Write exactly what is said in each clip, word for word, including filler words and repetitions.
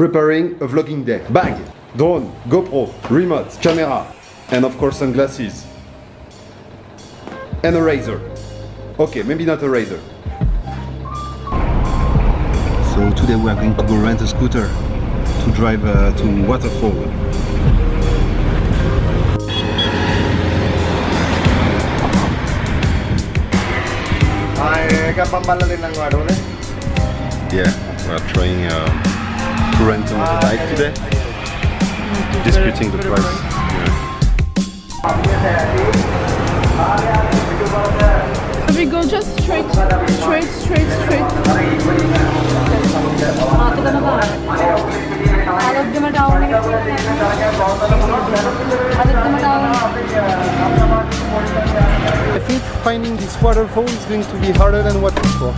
preparing a vlogging day. Bag, drone, GoPro, remote, camera, and of course sunglasses. And a razor. Okay, maybe not a razor. So today we are going to go rent a scooter to drive uh, to waterfall. Yeah, we are trying uh, to rent a bike today, disputing the price. Yeah. We go just straight, straight, straight, straight. I think finding this waterfall is going to be harder than what before.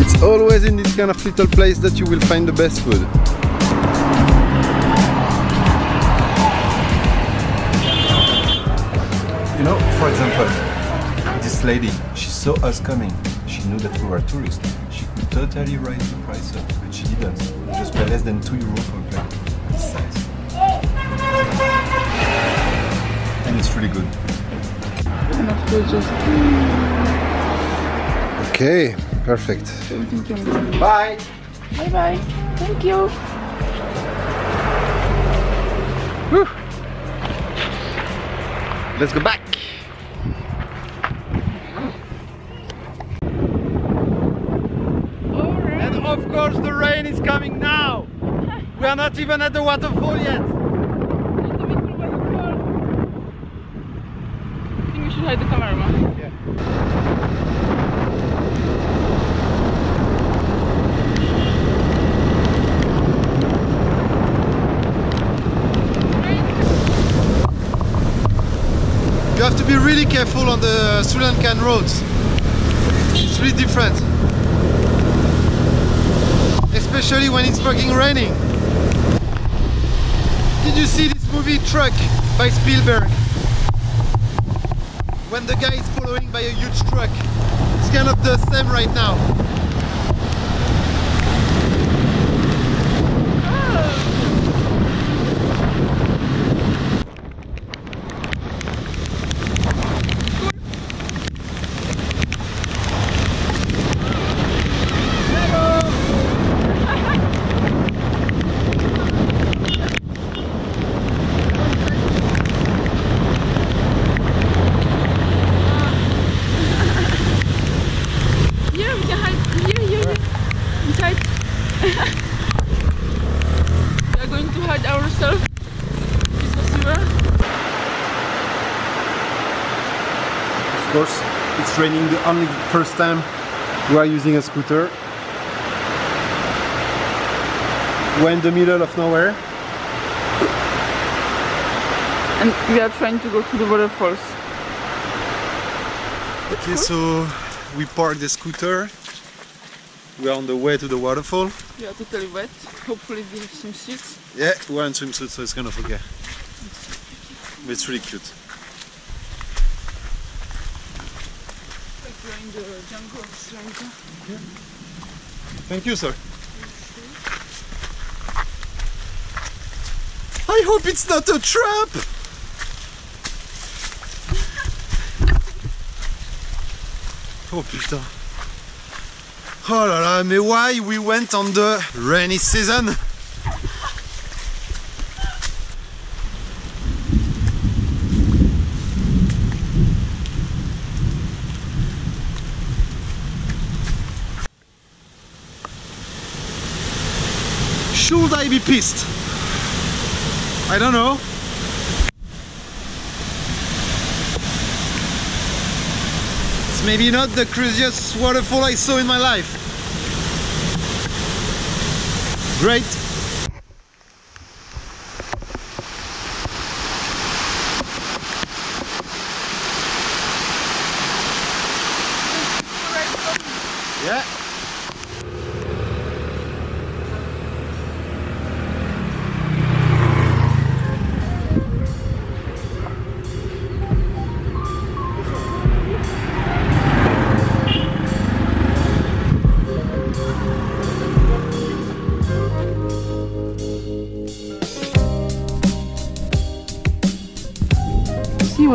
It's always in this kind of little place that you will find the best food. You know, for example, this lady, she saw us coming. She knew that we were tourists. She could totally raise the price up, but she didn't. We just pay less than two euros for a plate. This size. And it's really good. Okay. Perfect. Bye! Bye bye! Thank you! Woo. Let's go back! Right. And of course the rain is coming now! We are not even at the waterfall yet! I think we should hide the camera. Yeah. You have to be really careful on the Sri Lankan roads. It's really different. Especially when it's fucking raining. Did you see this movie Truck by Spielberg? When the guy is following by a huge truck. It's kind of the same right now. Of course, it's raining the only first time we are using a scooter. We're in the middle of nowhere. And we are trying to go to the waterfalls. Okay, so we parked the scooter. We are on the way to the waterfall. We are totally wet. Hopefully we have swimsuits. Yeah, we're in swimsuits, so it's kind of okay. But it's really cute. In the jungle of Sri Lanka. Okay. Thank you, sir. Thank you. I hope it's not a trap! Oh putain. Oh la la, mais why we went on the rainy season? Should I be pissed? I don't know. It's maybe not the craziest waterfall I saw in my life. Great. Yeah.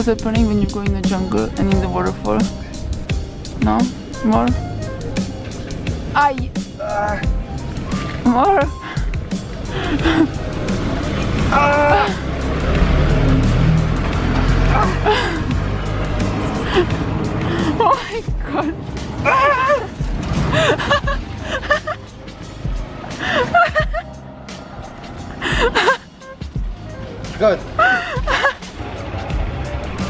see what's happening when you go in the jungle and in the waterfall? No? More? Aye! Uh. More? uh. Oh my god! Good.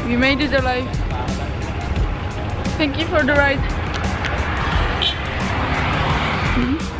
We made it alive. Thank you for the ride. Mm-hmm.